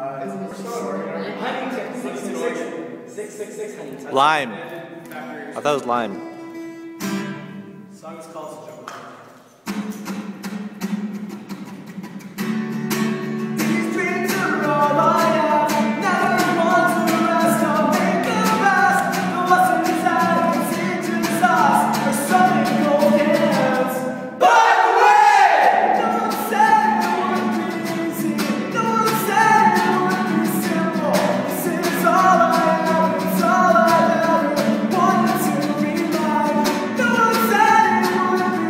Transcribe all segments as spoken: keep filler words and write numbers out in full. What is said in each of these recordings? Huntington, six six six Huntington. Lime. I thought it was lime. The song is called Jump. These dreams are all I have. Never want to rest. I'll make the best. The lesson is that it's into the sauce. For some gold hands. By the way! No one said it would be easy. No one said it would be simple. This is all I have. It's all I ever wanted to be like. No one said it would be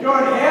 You're an